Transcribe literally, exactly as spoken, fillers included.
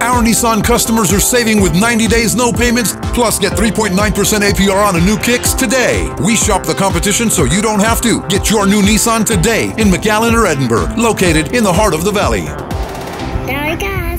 Our Nissan customers are saving with ninety days, no payments, plus get three point nine percent A P R on a new Kicks today. We shop the competition so you don't have to. Get your new Nissan today in McAllen or Edinburgh, located in the heart of the Valley. There we go.